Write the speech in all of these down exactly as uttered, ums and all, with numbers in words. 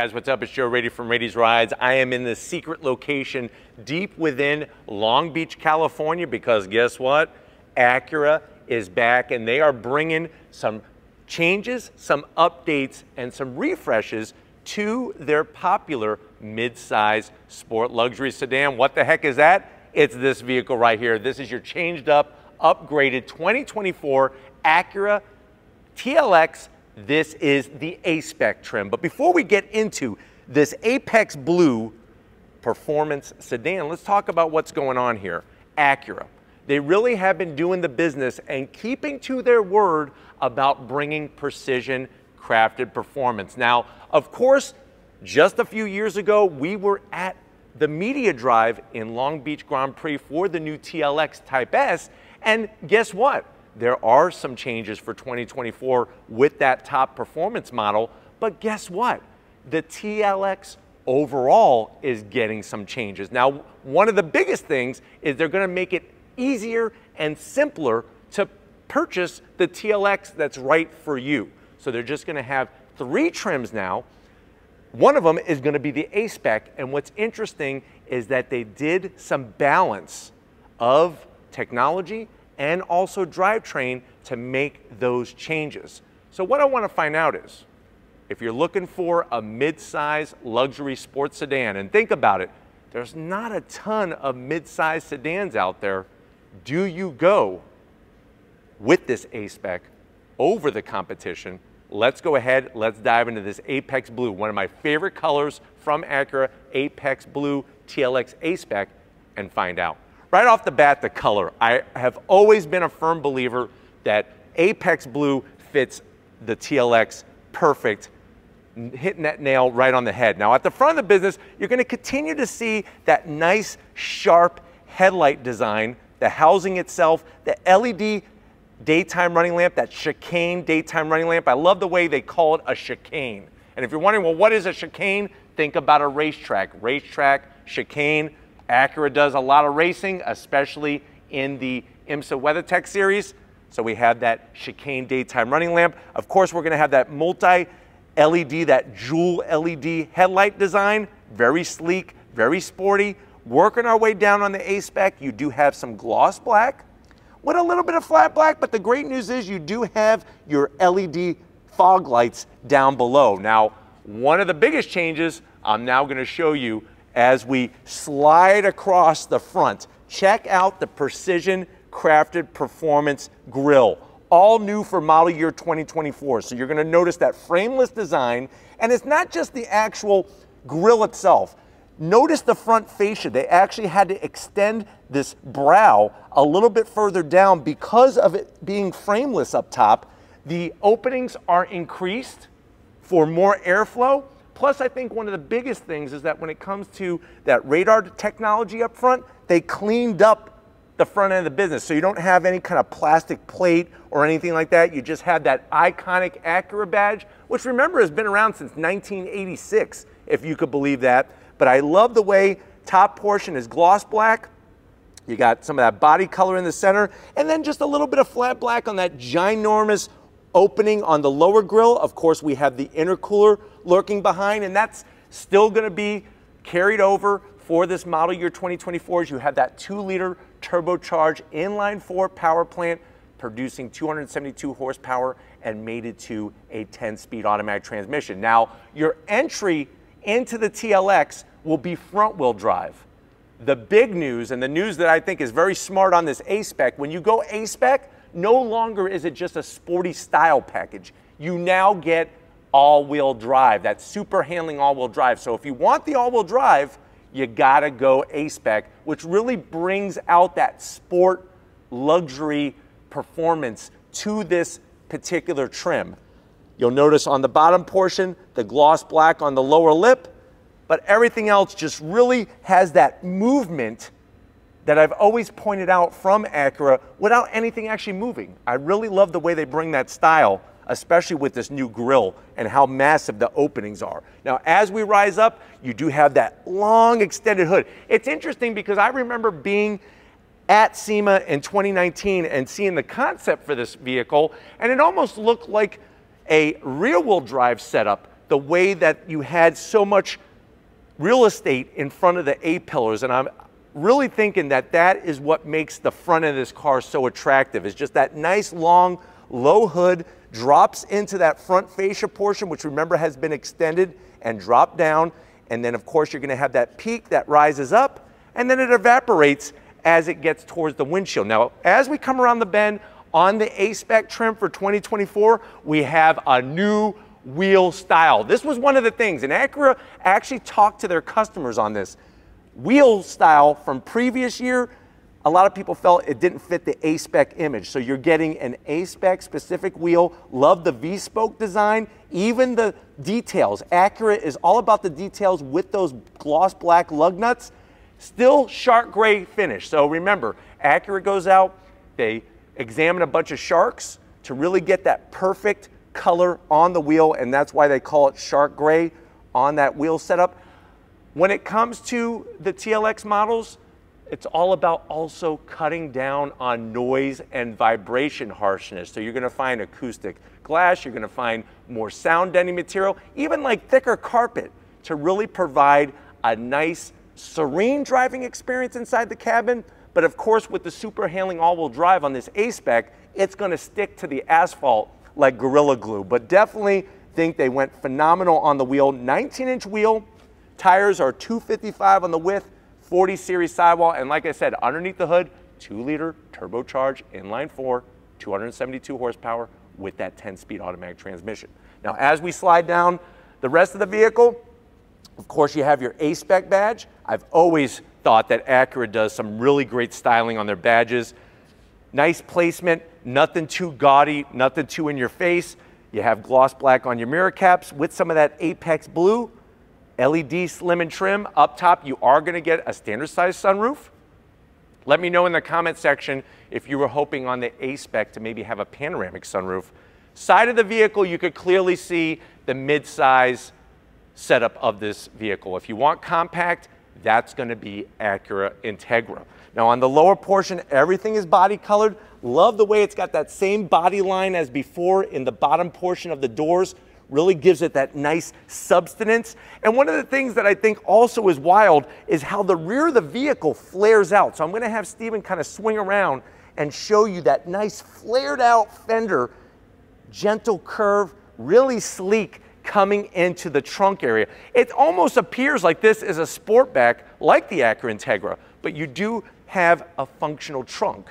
guys, what's up? It's Joe Rady from Rady's Rides. I am in this secret location deep within Long Beach, California, because guess what? Acura is back, and they are bringing some changes, some updates, and some refreshes to their popular mid-size sport luxury sedan. What the heck is that? It's this vehicle right here. This is your changed up, upgraded twenty twenty-four Acura T L X. This is the A-SPEC trim. But before we get into this Apex Blue performance sedan, let's talk about what's going on here. Acura, they really have been doing the business and keeping to their word about bringing precision crafted performance. Now, of course, just a few years ago, we were at the media drive in Long Beach Grand Prix for the new T L X Type S, and guess what? There are some changes for twenty twenty-four with that top performance model, but guess what? The T L X overall is getting some changes. Now, one of the biggest things is they're gonna make it easier and simpler to purchase the T L X that's right for you. So they're just gonna have three trims now. One of them is gonna be the A-SPEC, and what's interesting is that they did some balance of technology and also drivetrain to make those changes. So what I wanna find out is, if you're looking for a mid-size luxury sports sedan, and think about it, there's not a ton of mid-size sedans out there, do you go with this A-SPEC over the competition? Let's go ahead, let's dive into this Apex Blue, one of my favorite colors from Acura, Apex Blue T L X A-SPEC, and find out. Right off the bat, the color. I have always been a firm believer that Apex Blue fits the T L X perfect, hitting that nail right on the head. Now, at the front of the business, you're gonna continue to see that nice, sharp headlight design, the housing itself, the L E D daytime running lamp, that chicane daytime running lamp. I love the way they call it a chicane. And if you're wondering, well, what is a chicane? Think about a racetrack. Racetrack, chicane. Acura does a lot of racing, especially in the IMSA WeatherTech series. So we have that chicane daytime running lamp. Of course, we're gonna have that multi-L E D, that jewel L E D headlight design. Very sleek, very sporty. Working our way down on the A-SPEC, you do have some gloss black with a little bit of flat black, but the great news is you do have your L E D fog lights down below. Now, one of the biggest changes I'm now gonna show you as we slide across the front. Check out the precision crafted performance grille, all new for model year twenty twenty-four. So you're gonna notice that frameless design, and it's not just the actual grille itself. Notice the front fascia. They actually had to extend this brow a little bit further down because of it being frameless up top. The openings are increased for more airflow. Plus, I think one of the biggest things is that when it comes to that radar technology up front, they cleaned up the front end of the business. So you don't have any kind of plastic plate or anything like that. You just have that iconic Acura badge, which remember has been around since nineteen eighty-six, if you could believe that. But I love the way top portion is gloss black. You got some of that body color in the center, and then just a little bit of flat black on that ginormous opening on the lower grille. Of course, we have the intercooler lurking behind, and that's still gonna be carried over for this model year twenty twenty-four, as you have that two liter turbocharged inline four power plant producing two hundred seventy-two horsepower and mated to a ten speed automatic transmission. Now, your entry into the T L X will be front wheel drive. The big news, and the news that I think is very smart on this A-SPEC, when you go A-SPEC, no longer is it just a sporty style package. You now get all-wheel drive, that super handling all-wheel drive. So if you want the all-wheel drive, you gotta go A-SPEC, which really brings out that sport luxury performance to this particular trim. You'll notice on the bottom portion, the gloss black on the lower lip, but everything else just really has that movement that I've always pointed out from Acura without anything actually moving. I really love the way they bring that style, especially with this new grille and how massive the openings are. Now, as we rise up, you do have that long extended hood. It's interesting because I remember being at SEMA in twenty nineteen and seeing the concept for this vehicle, and it almost looked like a rear wheel drive setup the way that you had so much real estate in front of the A-pillars. And I'm really thinking that that is what makes the front of this car so attractive, is just that nice, long, low hood drops into that front fascia portion, which remember has been extended and dropped down. And then of course you're gonna have that peak that rises up, and then it evaporates as it gets towards the windshield. Now, as we come around the bend on the A-SPEC trim for twenty twenty-four, we have a new wheel style. This was one of the things, and Acura actually talked to their customers on this. Wheel style from previous year, a lot of people felt it didn't fit the A-SPEC image. So you're getting an A-SPEC specific wheel. Love the V-spoke design, even the details. Acura is all about the details with those gloss black lug nuts. Still shark gray finish. So remember, Acura goes out, they examine a bunch of sharks to really get that perfect color on the wheel, and that's why they call it shark gray on that wheel setup. When it comes to the T L X models, it's all about also cutting down on noise and vibration harshness. So you're gonna find acoustic glass, you're gonna find more sound deadening material, even like thicker carpet, to really provide a nice, serene driving experience inside the cabin. But of course, with the super handling all-wheel drive on this A-SPEC, it's gonna stick to the asphalt like Gorilla Glue. But definitely think they went phenomenal on the wheel. nineteen inch wheel, tires are two fifty-five on the width, forty series sidewall, and like I said, underneath the hood, two liter turbocharged inline four, two hundred seventy-two horsepower with that ten speed automatic transmission. Now, as we slide down the rest of the vehicle, of course, you have your A-SPEC badge. I've always thought that Acura does some really great styling on their badges. Nice placement, nothing too gaudy, nothing too in your face. You have gloss black on your mirror caps with some of that Apex Blue. L E D slim and trim. Up top, you are gonna get a standard size sunroof. Let me know in the comment section if you were hoping on the A-SPEC to maybe have a panoramic sunroof. Side of the vehicle, you could clearly see the mid-size setup of this vehicle. If you want compact, that's gonna be Acura Integra. Now on the lower portion, everything is body colored. Love the way it's got that same body line as before in the bottom portion of the doors. Really gives it that nice substance. And one of the things that I think also is wild is how the rear of the vehicle flares out. So I'm gonna have Stephen kind of swing around and show you that nice flared out fender, gentle curve, really sleek coming into the trunk area. It almost appears like this is a sportback like the Acura Integra, but you do have a functional trunk.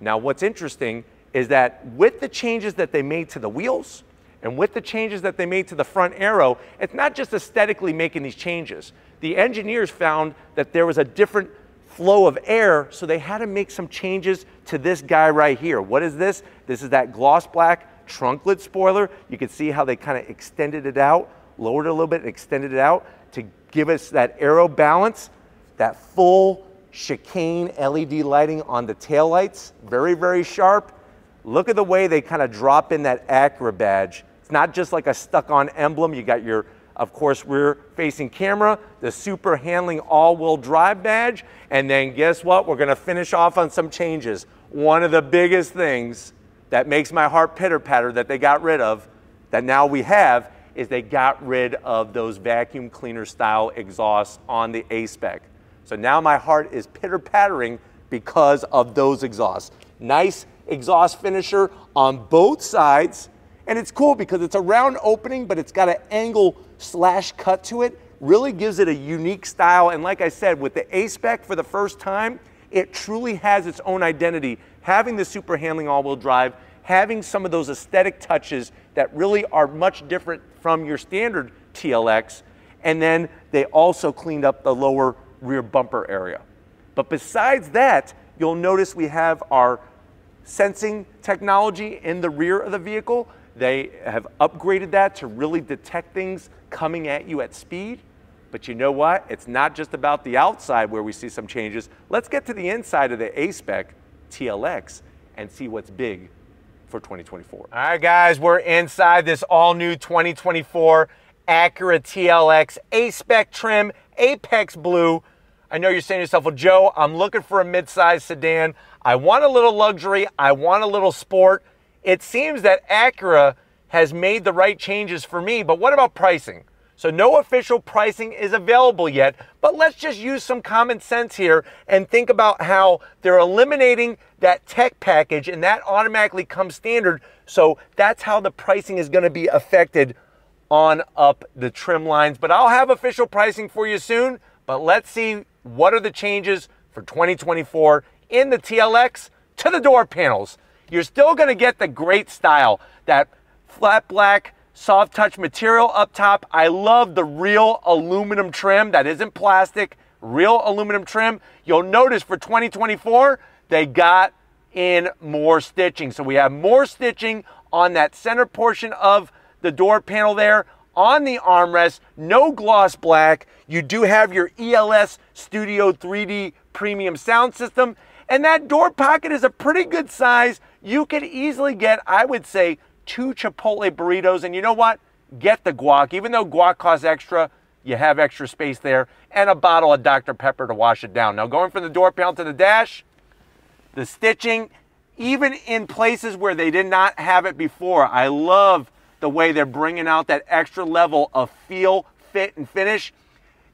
Now what's interesting is that with the changes that they made to the wheels, and with the changes that they made to the front aero, it's not just aesthetically making these changes. The engineers found that there was a different flow of air, so they had to make some changes to this guy right here. What is this? This is that gloss black trunk lid spoiler. You can see how they kind of extended it out, lowered it a little bit and extended it out to give us that aero balance, that full chicane L E D lighting on the taillights. Very, very sharp. Look at the way they kind of drop in that Acura badge. It's not just like a stuck-on emblem. You got your, of course, rear-facing camera, the super handling all-wheel drive badge, and then guess what? We're gonna finish off on some changes. One of the biggest things that makes my heart pitter-patter that they got rid of, that now we have, is they got rid of those vacuum cleaner-style exhausts on the A-SPEC. So now my heart is pitter-pattering because of those exhausts. Nice exhaust finisher on both sides. And it's cool because it's a round opening, but it's got an angle slash cut to it. Really gives it a unique style. And like I said, with the A-SPEC for the first time, it truly has its own identity. Having the super handling all-wheel drive, having some of those aesthetic touches that really are much different from your standard T L X. And then they also cleaned up the lower rear bumper area. But besides that, you'll notice we have our sensing technology in the rear of the vehicle. They have upgraded that to really detect things coming at you at speed. But you know what? It's not just about the outside where we see some changes. Let's get to the inside of the A-SPEC T L X and see what's big for twenty twenty-four. All right, guys, we're inside this all-new twenty twenty-four Acura T L X A-SPEC trim, Apex Blue. I know you're saying to yourself, well, Joe, I'm looking for a midsize sedan. I want a little luxury. I want a little sport. It seems that Acura has made the right changes for me, but what about pricing? So no official pricing is available yet, but let's just use some common sense here and think about how they're eliminating that tech package, and that automatically comes standard. So that's how the pricing is going to be affected on up the trim lines. But I'll have official pricing for you soon, but let's see what are the changes for twenty twenty-four in the T L X to the door panels. You're still going to get the great style, that flat black soft touch material up top. I love the real aluminum trim that isn't plastic, real aluminum trim. You'll notice for twenty twenty-four, they got in more stitching. So we have more stitching on that center portion of the door panel there. On the armrest, no gloss black. You do have your E L S Studio three D premium sound system. And that door pocket is a pretty good size. You could easily get, I would say, two Chipotle burritos, and you know what? Get the guac. Even though guac costs extra, you have extra space there, and a bottle of Doctor Pepper to wash it down. Now, going from the door panel to the dash, the stitching, even in places where they did not have it before, I love the way they're bringing out that extra level of feel, fit, and finish.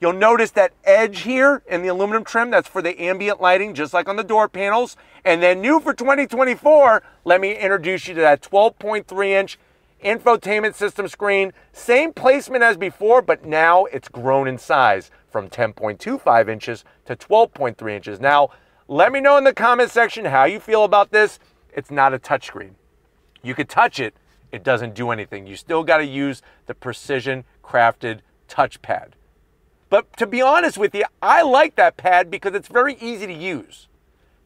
You'll notice that edge here in the aluminum trim, that's for the ambient lighting, just like on the door panels. And then new for twenty twenty-four, let me introduce you to that twelve point three inch infotainment system screen. Same placement as before, but now it's grown in size from ten point two five inches to twelve point three inches. Now, let me know in the comment section how you feel about this. It's not a touchscreen. You could touch it, it doesn't do anything. You still gotta use the precision crafted touchpad. But to be honest with you, I like that pad because it's very easy to use.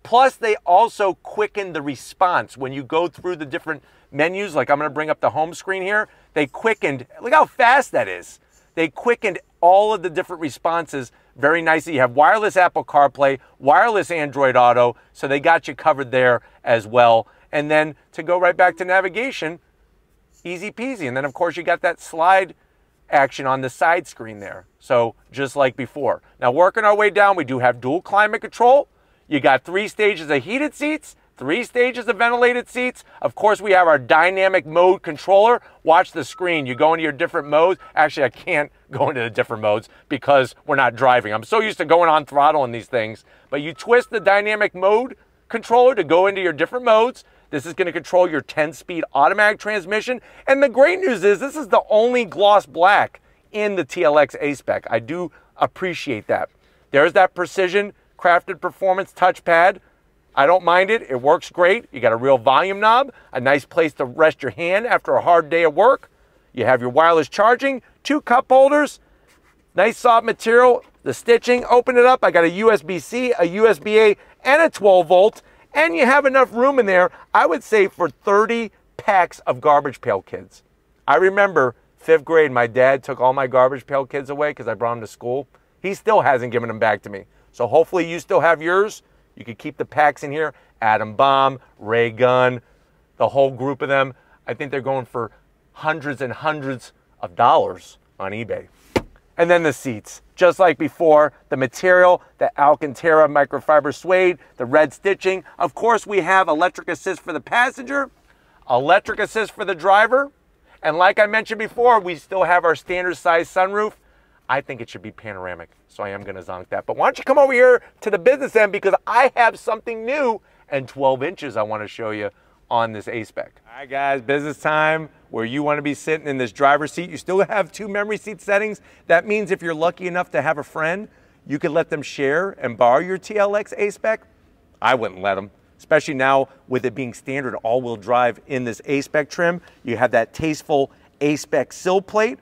Plus, they also quicken the response when you go through the different menus. Like, I'm going to bring up the home screen here. They quickened, look how fast that is. They quickened all of the different responses very nicely. You have wireless Apple CarPlay, wireless Android Auto, so they got you covered there as well. And then to go right back to navigation, easy peasy. And then, of course, you got that slide action on the side screen there. So just like before. Now, working our way down, we do have dual climate control. You got three stages of heated seats, three stages of ventilated seats. Of course, we have our dynamic mode controller. Watch the screen. You go into your different modes. Actually, I can't go into the different modes because we're not driving. I'm so used to going on throttle in these things. But you twist the dynamic mode controller to go into your different modes. This is going to control your ten-speed automatic transmission. And the great news is this is the only gloss black in the T L X A-SPEC. I do appreciate that. There's that precision crafted performance touchpad. I don't mind it. It works great. You got a real volume knob, a nice place to rest your hand after a hard day at work. You have your wireless charging, two cup holders, nice soft material, the stitching. Open it up. I got a U S B C, a U S B A, and a twelve volt. And you have enough room in there, I would say, for thirty packs of Garbage Pail Kids. I remember fifth grade, my dad took all my Garbage Pail Kids away because I brought them to school. He still hasn't given them back to me. So hopefully you still have yours. You could keep the packs in here. Adam Bomb, Ray Gunn, the whole group of them. I think they're going for hundreds and hundreds of dollars on eBay. And then the seats, just like before, the material, the Alcantara microfiber suede, the red stitching. Of course, we have electric assist for the passenger, electric assist for the driver. And like I mentioned before, we still have our standard size sunroof. I think it should be panoramic, so I am going to zonk that. But why don't you come over here to the business end, because I have something new and twelve inches I want to show you on this A-SPEC. All right, guys, business time, where you want to be sitting in this driver's seat. You still have two memory seat settings. That means if you're lucky enough to have a friend, you could let them share and borrow your T L X A-SPEC. I wouldn't let them, especially now with it being standard all-wheel drive in this A-SPEC trim. You have that tasteful A-SPEC sill plate,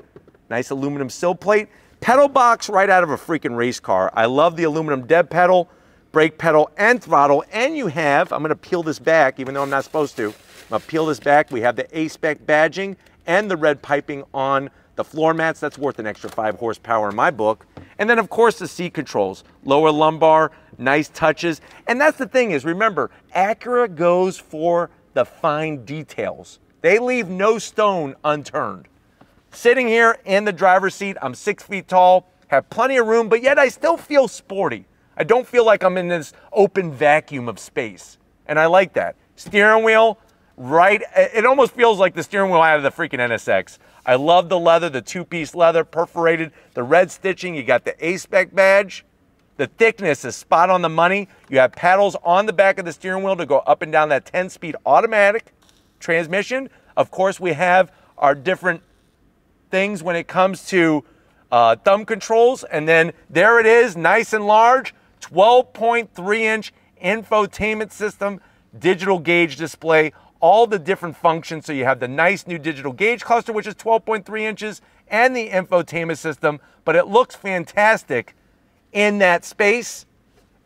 nice aluminum sill plate. Pedal box right out of a freaking race car. I love the aluminum dead pedal, brake pedal, and throttle. And you have, I'm going to peel this back, even though I'm not supposed to, I'm going to peel this back. We have the A-SPEC badging and the red piping on the floor mats. That's worth an extra five horsepower in my book. And then, of course, the seat controls, lower lumbar, nice touches. And that's the thing is, remember, Acura goes for the fine details. They leave no stone unturned. Sitting here in the driver's seat, I'm six feet tall, have plenty of room, but yet I still feel sporty. I don't feel like I'm in this open vacuum of space, and I like that. Steering wheel, right, it almost feels like the steering wheel out of the freaking N S X. I love the leather, the two-piece leather, perforated, the red stitching. You got the A-SPEC badge. The thickness is spot on the money. You have paddles on the back of the steering wheel to go up and down that ten-speed automatic transmission. Of course, we have our different things when it comes to uh, thumb controls. And then there it is, nice and large, twelve point three inch infotainment system, digital gauge display, all the different functions. So you have the nice new digital gauge cluster, which is twelve point three inches, and the infotainment system, but it looks fantastic in that space.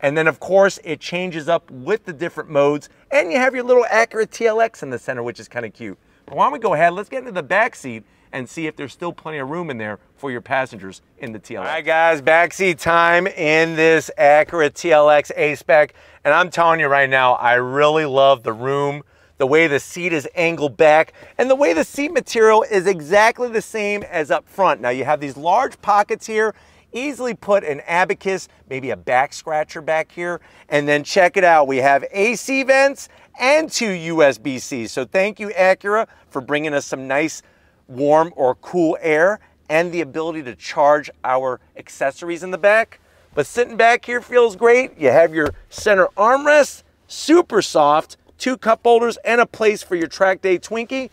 And then of course it changes up with the different modes, and you have your little Acura T L X in the center, which is kind of cute. But why don't we go ahead, let's get into the back seat and see if there's still plenty of room in there for your passengers in the T L X. All right guys, backseat time in this Acura T L X A-SPEC. And I'm telling you right now, I really love the room, the way the seat is angled back, and the way the seat material is exactly the same as up front. Now you have these large pockets here, easily put an abacus, maybe a back scratcher back here. And then check it out, we have A C vents and two U S B Cs. So thank you Acura for bringing us some nice warm or cool air and the ability to charge our accessories in the back. But sitting back here feels great. You have your center armrest, super soft, two cup holders, and a place for your track day Twinkie.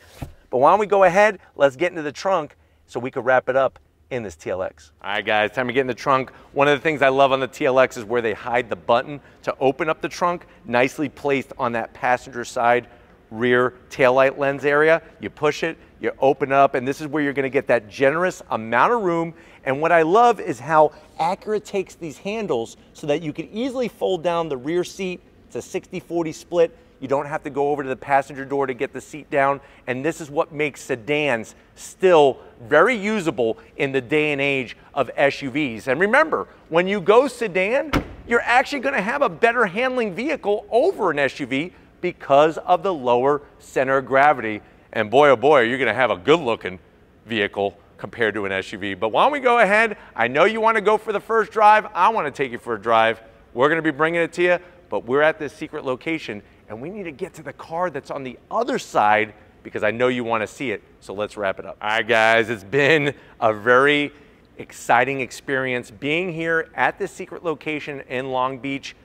But why don't we go ahead, let's get into the trunk so we can wrap it up in this T L X. All right guys, time to get in the trunk. One of the things I love on the T L X is where they hide the button to open up the trunk, nicely placed on that passenger side rear taillight lens area. You push it, you open up, and this is where you're gonna get that generous amount of room. And what I love is how Acura takes these handles so that you can easily fold down the rear seat. It's a sixty forty split. You don't have to go over to the passenger door to get the seat down. And this is what makes sedans still very usable in the day and age of S U Vs. And remember, when you go sedan, you're actually gonna have a better handling vehicle over an S U V because of the lower center of gravity. And boy, oh boy, you're gonna have a good looking vehicle compared to an S U V. But why don't we go ahead? I know you wanna go for the first drive. I wanna take you for a drive. We're gonna be bringing it to you, but we're at this secret location and we need to get to the car that's on the other side because I know you wanna see it. So let's wrap it up. All right guys, it's been a very exciting experience being here at this secret location in Long Beach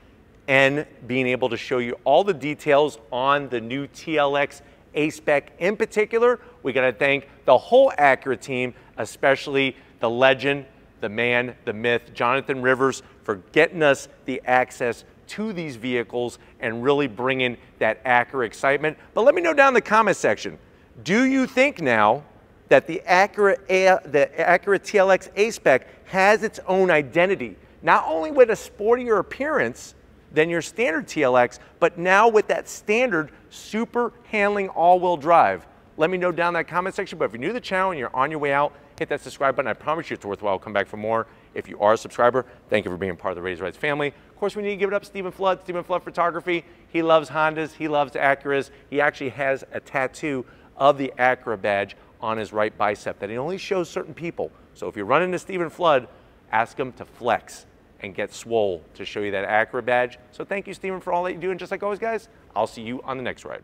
and being able to show you all the details on the new T L X A-SPEC in particular. We gotta thank the whole Acura team, especially the legend, the man, the myth, Jonathan Rivers, for getting us the access to these vehicles and really bringing that Acura excitement. But let me know down in the comment section, do you think now that the Acura, the Acura T L X A-SPEC has its own identity, not only with a sportier appearance than your standard T L X, but now with that standard super handling all-wheel drive? Let me know down in that comment section. But if you're new to the channel and you're on your way out, hit that subscribe button. I promise you it's worthwhile. Come back for more. If you are a subscriber, thank you for being part of the Rady's Rides family. Of course, we need to give it up to Stephen Flood, Stephen Flood Photography. He loves Hondas, he loves Acuras. He actually has a tattoo of the Acura badge on his right bicep that he only shows certain people. So if you run into Stephen Flood, ask him to flex and get swole to show you that Acura badge. So thank you, Stephen, for all that you do. And just like always, guys, I'll see you on the next ride.